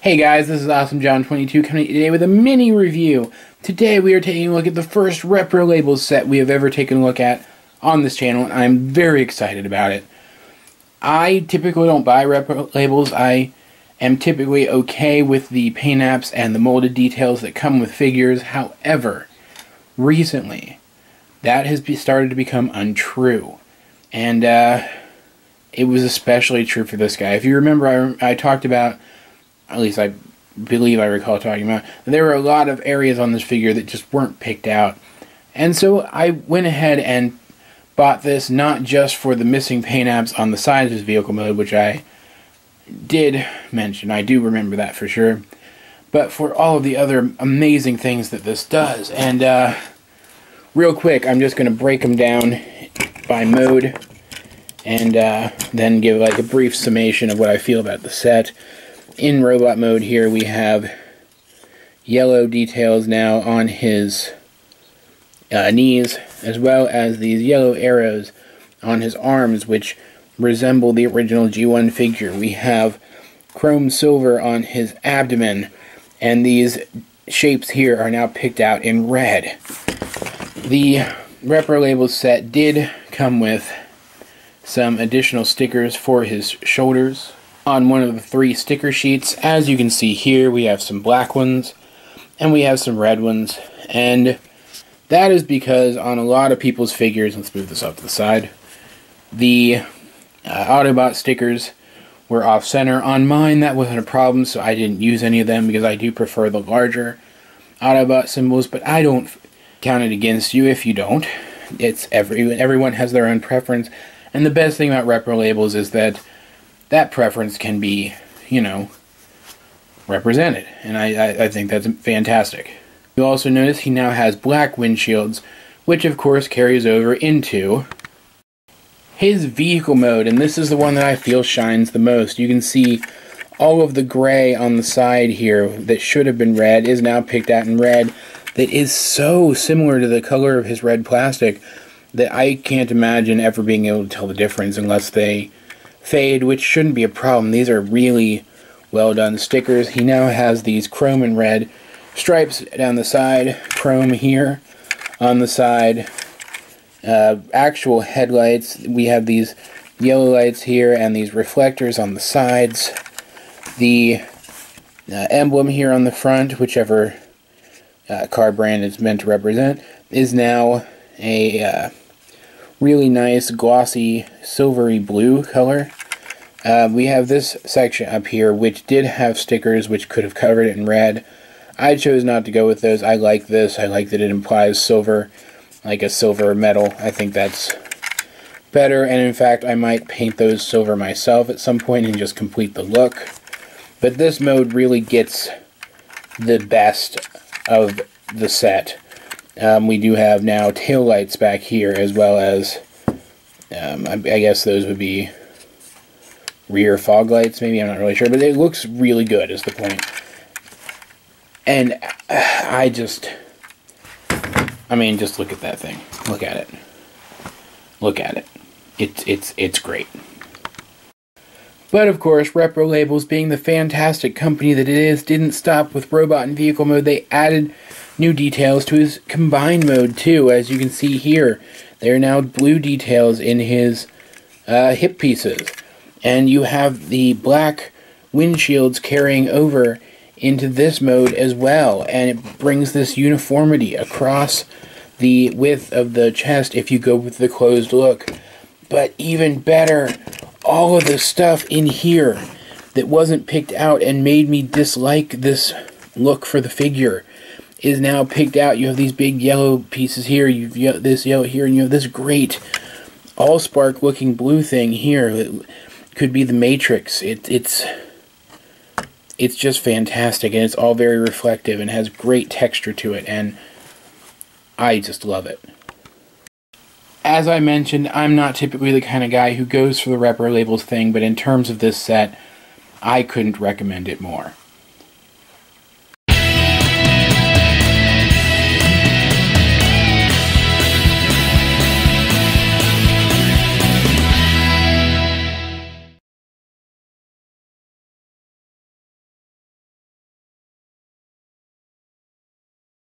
Hey guys, this is AwesomeJohn22 coming today with a mini review. Today we are taking a look at the first ReproLabels set we have ever taken a look at on this channel, and I'm very excited about it. I typically don't buy ReproLabels. I am typically okay with the paint apps and the molded details that come with figures. However, recently that has started to become untrue, and it was especially true for this guy. If you remember, I talked about, at least I believe I recall talking about, there were a lot of areas on this figure that just weren't picked out. And so I went ahead and bought this not just for the missing paint apps on the side of his vehicle mode, which I did mention, I do remember that for sure, but for all of the other amazing things that this does. And real quick, I'm just going to break them down by mode and then give like a brief summation of what I feel about the set. In robot mode here we have yellow details now on his knees, as well as these yellow arrows on his arms, which resemble the original G1 figure. We have chrome silver on his abdomen, and these shapes here are now picked out in red. The ReproLabels set did come with some additional stickers for his shoulders on one of the three sticker sheets. As you can see here, we have some black ones and we have some red ones, and that is because on a lot of people's figures, let's move this off to the side, the Autobot stickers were off center. On mine that wasn't a problem, so I didn't use any of them because I do prefer the larger Autobot symbols, but I don't count it against you if you don't. It's everyone has their own preference, and the best thing about ReproLabels is that that preference can be, you know, represented. And I think that's fantastic. You'll also notice he now has black windshields, which of course carries over into his vehicle mode. And this is the one that I feel shines the most. You can see all of the gray on the side here that should have been red is now picked out in red. That is so similar to the color of his red plastic that I can't imagine ever being able to tell the difference unless they fade, which shouldn't be a problem. These are really well done stickers. He now has these chrome and red stripes down the side, chrome here on the side, actual headlights. We have these yellow lights here and these reflectors on the sides, the emblem here on the front, whichever car brand it's meant to represent, is now a really nice glossy silvery blue color. We have this section up here which did have stickers which could have covered it in red. I chose not to go with those. I like this. I like that it implies silver, like a silver metal. I think that's better, and in fact I might paint those silver myself at some point and just complete the look. But this mode really gets the best of the set. We do have now taillights back here, as well as, I guess those would be rear fog lights, maybe, I'm not really sure, but it looks really good is the point. And I mean, just look at that thing. Look at it. Look at it. It's great. But of course, ReproLabels, being the fantastic company that it is, didn't stop with robot and vehicle mode. They added new details to his combined mode too. As you can see here, there are now blue details in his hip pieces, and you have the black windshields carrying over into this mode as well, and it brings this uniformity across the width of the chest if you go with the closed look. But even better, all of the stuff in here that wasn't picked out and made me dislike this look for the figure is now picked out. You have these big yellow pieces here, you've got this yellow here, and you have this great all-spark looking blue thing here. It could be the Matrix. It's just fantastic, and it's all very reflective and has great texture to it, and I just love it. As I mentioned, I'm not typically the kind of guy who goes for the ReproLabels thing, but in terms of this set, I couldn't recommend it more.